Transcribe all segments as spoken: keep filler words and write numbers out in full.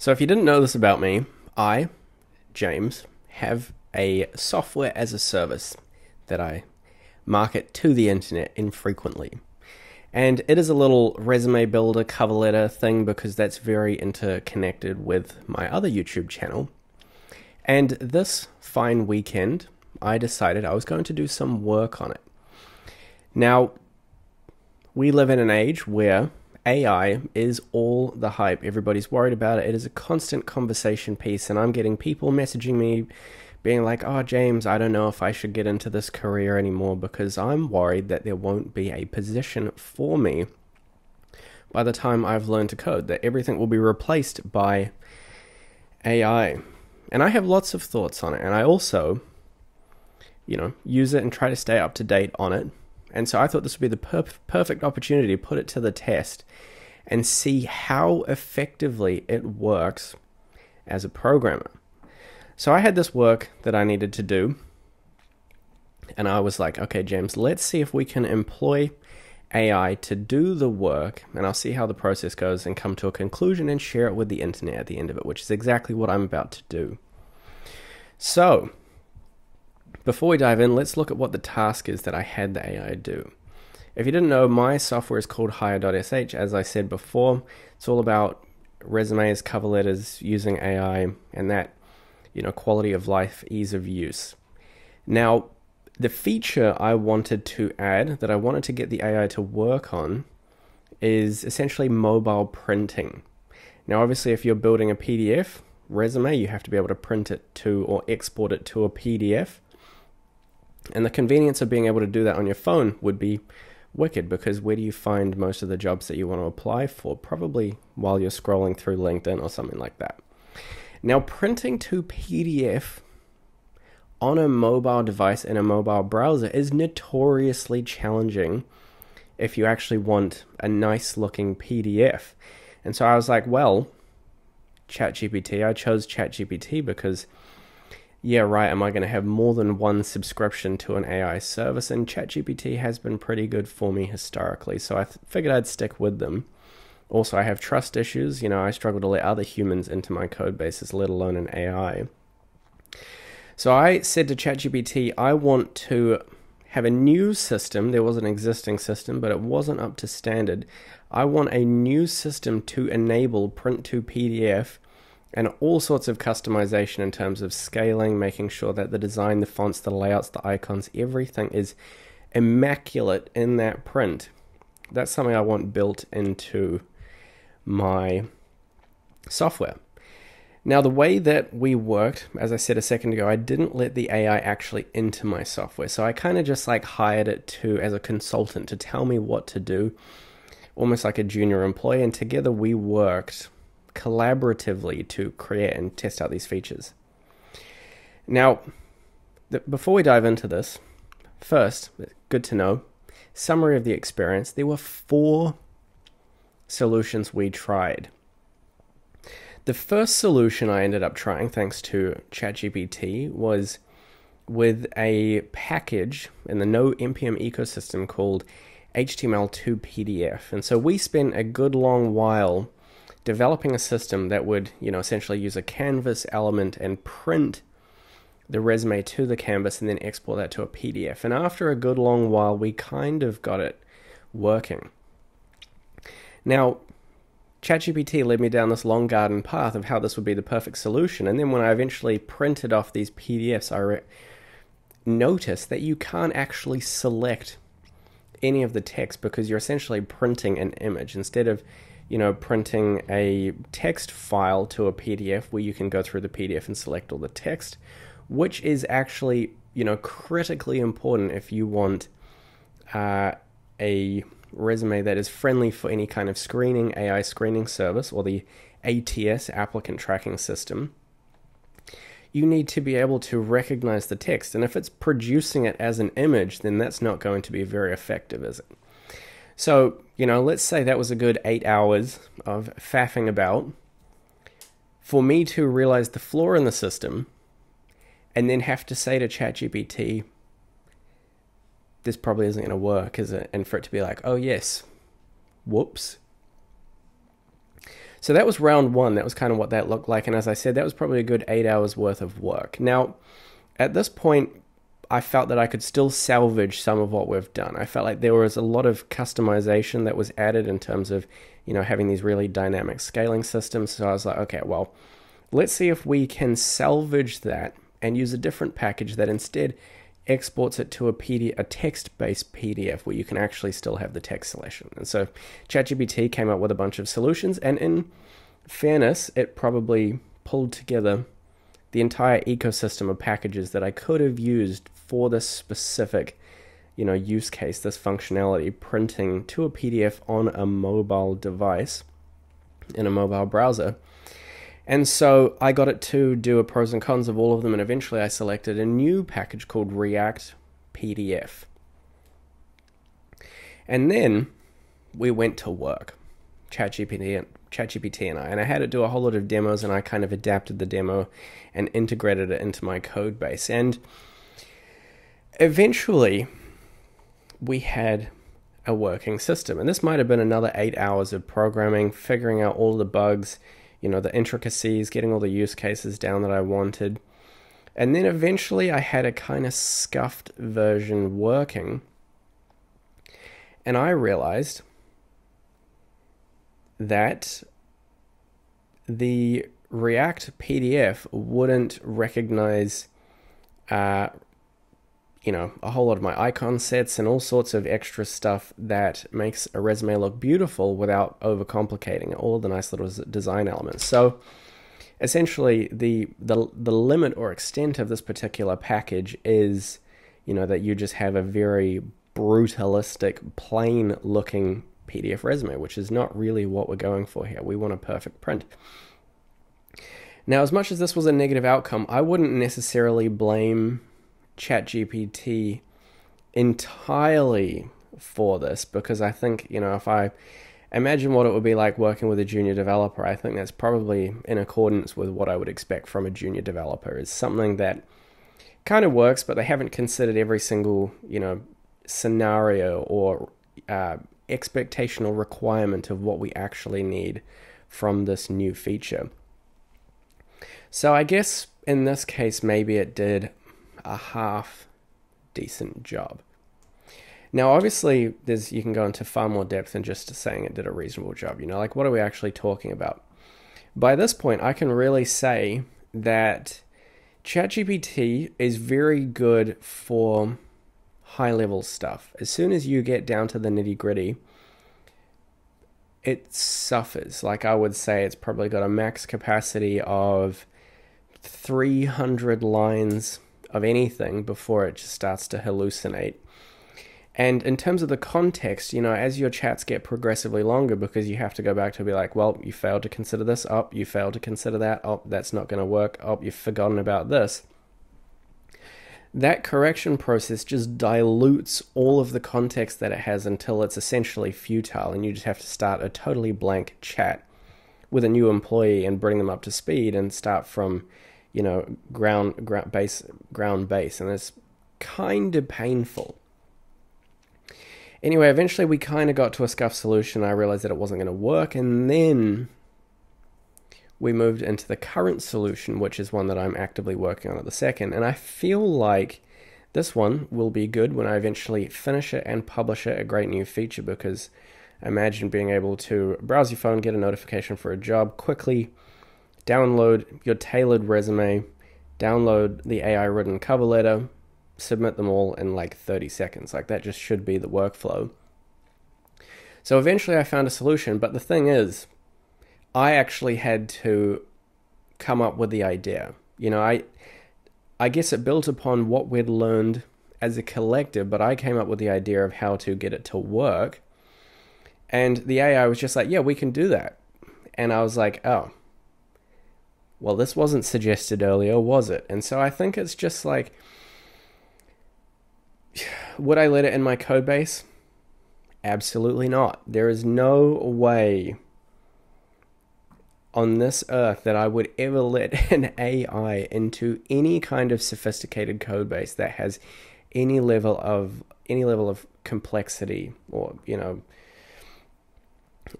So if you didn't know this about me, I, James, have a software as a service that I market to the internet infrequently. And it is a little resume builder, cover letter thing because that's very interconnected with my other YouTube channel. And this fine weekend, I decided I was going to do some work on it. Now, we live in an age where A I is all the hype. Everybody's worried about it. It is a constant conversation piece, and I'm getting people messaging me being like, oh, James, I don't know if I should get into this career anymore because I'm worried that there won't be a position for me by the time I've learned to code, that everything will be replaced by A I. And I have lots of thoughts on it, and I also, you know, use it and try to stay up to date on it. And so I thought this would be the per perfect opportunity to put it to the test and see how effectively it works as a programmer. So I had this work that I needed to do, and I was like, okay, James, let's see if we can employ A I to do the work, and I'll see how the process goes and come to a conclusion and share it with the internet at the end of it, which is exactly what I'm about to do. So before we dive in, let's look at what the task is that I had the A I do. If you didn't know, my software is called Hire dot S H. As I said before, it's all about resumes, cover letters, using A I, and that, you know, quality of life, ease of use. Now, the feature I wanted to add, that I wanted to get the A I to work on, is essentially mobile printing. Now, obviously, if you're building a P D F resume, you have to be able to print it to or export it to a P D F. And the convenience of being able to do that on your phone would be wicked, because where do you find most of the jobs that you want to apply for? Probably while you're scrolling through LinkedIn or something like that. Now, printing to P D F on a mobile device in a mobile browser is notoriously challenging if you actually want a nice looking P D F. And so I was like, well, ChatGPT, I chose ChatGPT because, yeah, right, am I going to have more than one subscription to an A I service? And ChatGPT has been pretty good for me historically, so I figured I'd stick with them. Also, I have trust issues. You know, I struggle to let other humans into my code bases, let alone an A I. So I said to ChatGPT, I want to have a new system. There was an existing system, but it wasn't up to standard. I want a new system to enable print to P D F and all sorts of customization in terms of scaling, making sure that the design, the fonts, the layouts, the icons, everything is immaculate in that print. That's something I want built into my software. Now, the way that we worked, as I said a second ago, I didn't let the A I actually into my software. So I kind of just like hired it to, as a consultant, to tell me what to do, almost like a junior employee. And together we worked collaboratively to create and test out these features. Now, th before we dive into this, first, good to know, summary of the experience. There were four solutions we tried. The first solution I ended up trying, thanks to ChatGPT, was with a package in the Node N P M ecosystem called H T M L two P D F. And so we spent a good long while developing a system that would, you know, essentially use a canvas element and print the resume to the canvas and then export that to a P D F. And after a good long while, we kind of got it working. Now, ChatGPT led me down this long garden path of how this would be the perfect solution, and then when I eventually printed off these P D Fs, I noticed that you can't actually select any of the text because you're essentially printing an image instead of, you know, printing a text file to a P D F where you can go through the P D F and select all the text, which is actually, you know, critically important if you want uh, a resume that is friendly for any kind of screening, A I screening service, or the A T S, applicant tracking system. You need to be able to recognize the text, and if it's producing it as an image, then that's not going to be very effective, is it? So, you know, let's say that was a good eight hours of faffing about for me to realize the flaw in the system and then have to say to ChatGPT, this probably isn't going to work, is it? And for it to be like, oh yes, whoops. So that was round one. That was kind of what that looked like. And as I said, that was probably a good eight hours worth of work. Now, at this point, I felt that I could still salvage some of what we've done. I felt like there was a lot of customization that was added in terms of, you know, having these really dynamic scaling systems. So I was like, okay, well, let's see if we can salvage that and use a different package that instead exports it to a P D F, a text-based P D F where you can actually still have the text selection. And so ChatGPT came up with a bunch of solutions, and in fairness, it probably pulled together the entire ecosystem of packages that I could have used for this specific, you know, use case, this functionality, printing to a P D F on a mobile device in a mobile browser. And so I got it to do a pros and cons of all of them, and eventually I selected a new package called React P D F. And then we went to work, ChatGPT, ChatGPT and I, and I had it do a whole lot of demos, and I kind of adapted the demo and integrated it into my code base. And eventually we had a working system. And this might have been another eight hours of programming, figuring out all the bugs, you know, the intricacies, getting all the use cases down that I wanted. And then eventually I had a kind of scuffed version working. And I realized that the React P D F wouldn't recognize, uh, you know, a whole lot of my icon sets and all sorts of extra stuff that makes a resume look beautiful without overcomplicating it, all the nice little design elements. So essentially the, the, the limit or extent of this particular package is, you know, that you just have a very brutalistic, plain looking P D F resume, which is not really what we're going for here. We want a perfect print. Now, as much as this was a negative outcome, I wouldn't necessarily blame ChatGPT entirely for this, because I think, you know, if I imagine what it would be like working with a junior developer, I think that's probably in accordance with what I would expect from a junior developer, is something that kind of works, but they haven't considered every single, you know, scenario or uh, expectational requirement of what we actually need from this new feature. So I guess in this case, maybe it did a half decent job. Now, obviously, there's you can go into far more depth than just saying it did a reasonable job. You know, like, what are we actually talking about? By this point, I can really say that ChatGPT is very good for high-level stuff. As soon as you get down to the nitty-gritty, it suffers. Like, I would say it's probably got a max capacity of three hundred lines of anything before it just starts to hallucinate. And in terms of the context, you know, as your chats get progressively longer, because you have to go back to be like, well, you failed to consider this, oh, you failed to consider that, oh, that's not going to work, oh, you've forgotten about this. That correction process just dilutes all of the context that it has until it's essentially futile, and you just have to start a totally blank chat with a new employee and bring them up to speed and start from, you know, ground, ground base, ground base, and it's kind of painful. Anyway, eventually we kind of got to a scuffed solution. I realized that it wasn't going to work, and then we moved into the current solution, which is one that I'm actively working on at the second, and I feel like this one will be good when I eventually finish it and publish it, a great new feature, because imagine being able to browse your phone, get a notification for a job, quickly download your tailored resume, download the A I-written cover letter, submit them all in like thirty seconds. Like, that just should be the workflow. So eventually I found a solution, but the thing is, I actually had to come up with the idea. You know, I, I guess it built upon what we'd learned as a collective, but I came up with the idea of how to get it to work. And the A I was just like, yeah, we can do that. And I was like, oh, well, this wasn't suggested earlier, was it? And so I think it's just like, would I let it in my code base? Absolutely not. There is no way on this earth that I would ever let an A I into any kind of sophisticated code base that has any level of any level of complexity or, you know,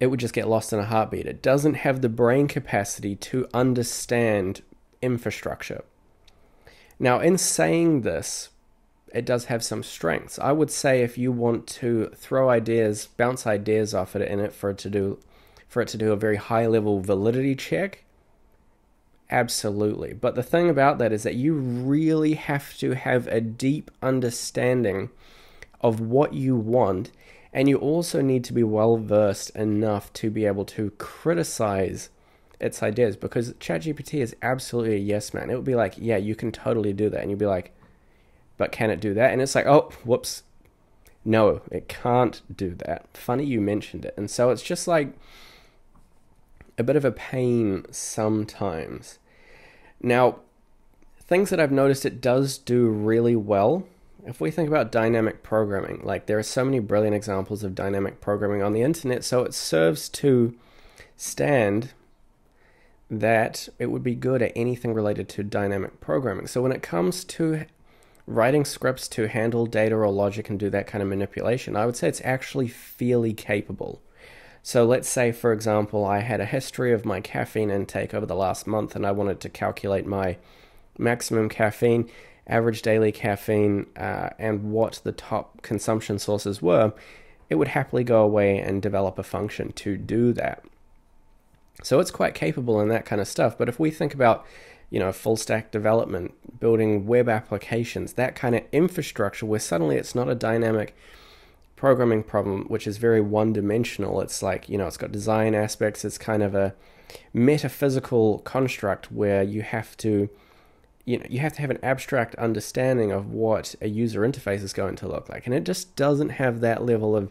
it would just get lost in a heartbeat. It doesn't have the brain capacity to understand infrastructure. Now, in saying this, it does have some strengths. I would say if you want to throw ideas, bounce ideas off it in it for it to do, for it to do a very high level validity check, absolutely. But the thing about that is that you really have to have a deep understanding of what you want, and you also need to be well versed enough to be able to criticize its ideas, because ChatGPT is absolutely a yes man. It would be like, yeah, you can totally do that, and you'd be like, but can it do that? And it's like, oh, whoops, no, it can't do that. Funny you mentioned it. And so it's just like a bit of a pain sometimes. Now, things that I've noticed it does do really well, if we think about dynamic programming, like there are so many brilliant examples of dynamic programming on the internet, so it serves to stand that it would be good at anything related to dynamic programming. So when it comes to writing scripts to handle data or logic and do that kind of manipulation, I would say it's actually fairly capable. So let's say, for example, I had a history of my caffeine intake over the last month, and I wanted to calculate my maximum caffeine, average daily caffeine, uh, and what the top consumption sources were. It would happily go away and develop a function to do that. So it's quite capable in that kind of stuff. But if we think about, you know, full stack development, building web applications, that kind of infrastructure, where suddenly it's not a dynamic programming problem, which is very one dimensional. It's like, you know, it's got design aspects. It's kind of a metaphysical construct where you have to, you know, you have to have an abstract understanding of what a user interface is going to look like. And it just doesn't have that level of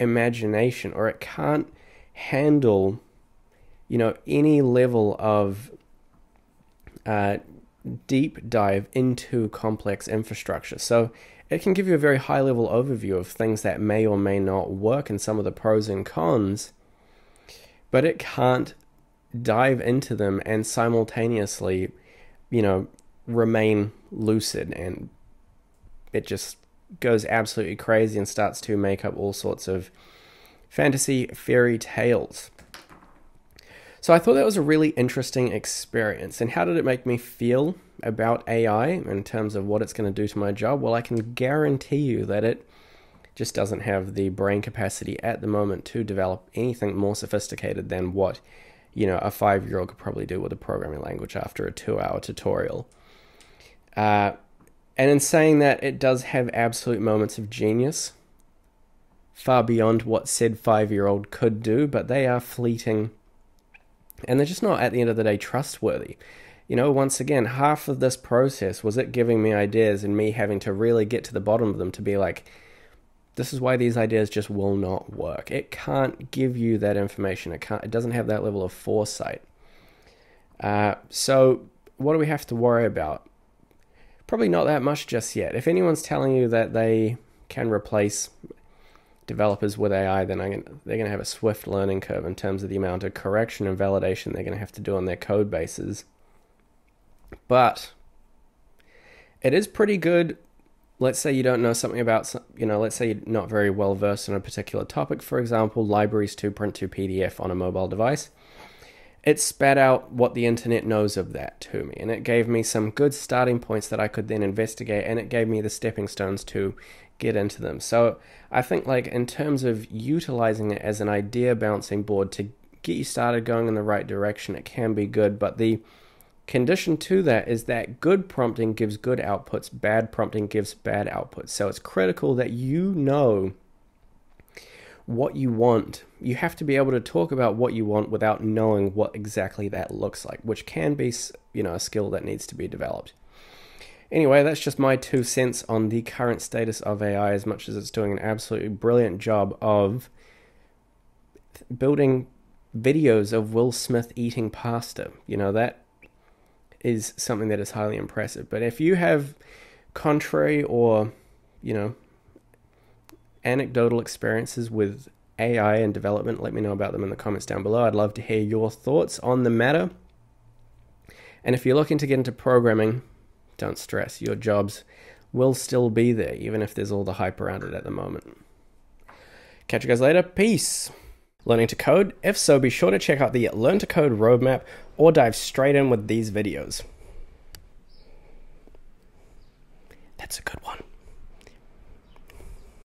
imagination, or it can't handle, you know, any level of Uh, deep dive into complex infrastructure. So it can give you a very high level overview of things that may or may not work and some of the pros and cons, but it can't dive into them and simultaneously, you know, remain lucid, and it just goes absolutely crazy and starts to make up all sorts of fantasy fairy tales. So I thought that was a really interesting experience. And how did it make me feel about A I in terms of what it's going to do to my job? Well, I can guarantee you that it just doesn't have the brain capacity at the moment to develop anything more sophisticated than what, you know, a five-year-old could probably do with a programming language after a two-hour tutorial. Uh, and in saying that, it does have absolute moments of genius, far beyond what said five-year-old could do, but they are fleeting. And they're just not, at the end of the day, trustworthy. You know, once again, half of this process was it giving me ideas and me having to really get to the bottom of them to be like, this is why these ideas just will not work. It can't give you that information. It can't, it doesn't have that level of foresight. Uh, so what do we have to worry about? Probably not that much just yet. If anyone's telling you that they can replace developers with A I, then I'm gonna, they're going to have a swift learning curve in terms of the amount of correction and validation they're going to have to do on their code bases. But it is pretty good. Let's say you don't know something about, you know, let's say you're not very well versed in a particular topic, for example, libraries to print to P D F on a mobile device. It spat out what the internet knows of that to me, and it gave me some good starting points that I could then investigate, and it gave me the stepping stones to get into them. So I think, like, in terms of utilizing it as an idea bouncing board to get you started going in the right direction, it can be good. But the condition to that is that good prompting gives good outputs, bad prompting gives bad outputs. So it's critical that you know what you want. You have to be able to talk about what you want without knowing what exactly that looks like, which can be, you know, a skill that needs to be developed. Anyway, that's just my two cents on the current status of A I, as much as it's doing an absolutely brilliant job of building videos of Will Smith eating pasta. You know, that is something that is highly impressive. But if you have contrary or, you know, anecdotal experiences with A I and development, let me know about them in the comments down below. I'd love to hear your thoughts on the matter. And if you're looking to get into programming, don't stress. Your jobs will still be there, even if there's all the hype around it at the moment. Catch you guys later. Peace. Learning to code? If so, be sure to check out the Learn to Code roadmap or dive straight in with these videos.